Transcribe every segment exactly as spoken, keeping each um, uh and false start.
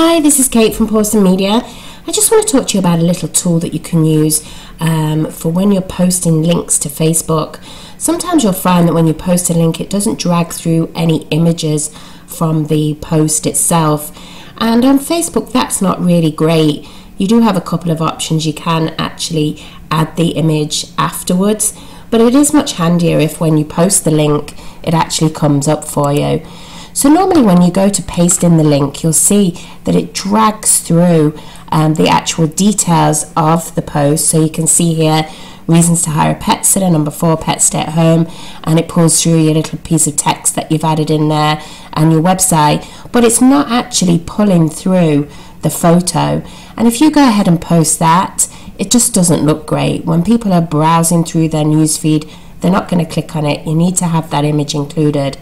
Hi, this is Kate from Pawsome Media. I just want to talk to you about a little tool that you can use um, for when you're posting links to Facebook. Sometimes you'll find that when you post a link, it doesn't drag through any images from the post itself. And on Facebook, that's not really great. You do have a couple of options. You can actually add the image afterwards, but it is much handier if when you post the link, it actually comes up for you. So normally when you go to paste in the link, you'll see that it drags through um, the actual details of the post. So you can see here, reasons to hire a pet sitter, number four, pet stay at home, and it pulls through your little piece of text that you've added in there and your website, but it's not actually pulling through the photo. And if you go ahead and post that, it just doesn't look great. When people are browsing through their newsfeed, they're not going to click on it. You need to have that image included.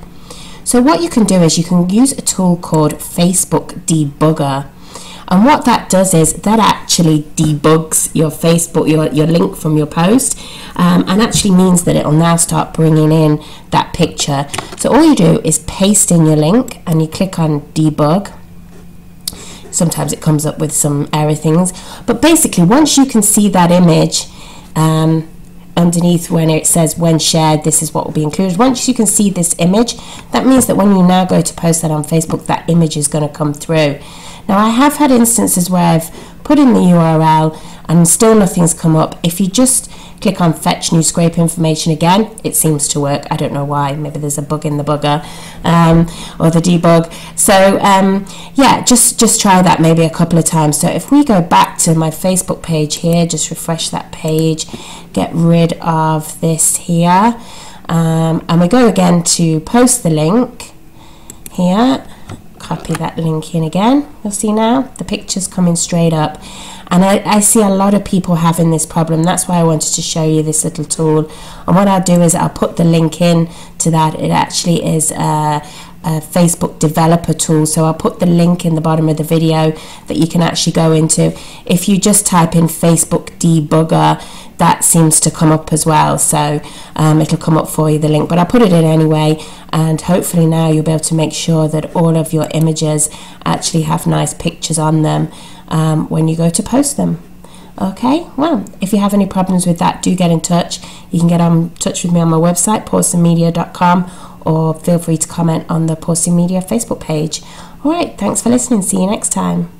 So what you can do is you can use a tool called Facebook Debugger, and what that does is that actually debugs your Facebook, your, your link from your post, um, and actually means that it'll now start bringing in that picture. So all you do is paste in your link and you click on debug. Sometimes it comes up with some error things, but basically once you can see that image, um, underneath when it says when shared, this is what will be included. Once you can see this image, that means that when you now go to post that on Facebook, that image is going to come through. Now I have had instances where I've put in the U R L and still nothing's come up. If you just click on fetch new scrape information again, it seems to work. I don't know why. Maybe there's a bug in the bugger um, or the debug. So um, yeah, just just try that maybe a couple of times. So if we go back to my Facebook page here, just refresh that page, get rid of this here, um, and we go again to post the link here. Copy that link in again. You'll see now the picture's coming straight up, and I, I see a lot of people having this problem. That's why I wanted to show you this little tool. And what I'll do is I'll put the link in to that. It actually is a, a Facebook developer tool, so I'll put the link in the bottom of the video that you can actually go into. If you just type in Facebook debugger, that seems to come up as well, so um, it'll come up for you, the link, but I put it in anyway, and hopefully now you'll be able to make sure that all of your images actually have nice pictures on them um, when you go to post them. Okay, well, if you have any problems with that, do get in touch. You can get in touch with me on my website, pawsome media dot com, or feel free to comment on the Pawsome Media Facebook page. All right, thanks for listening. See you next time.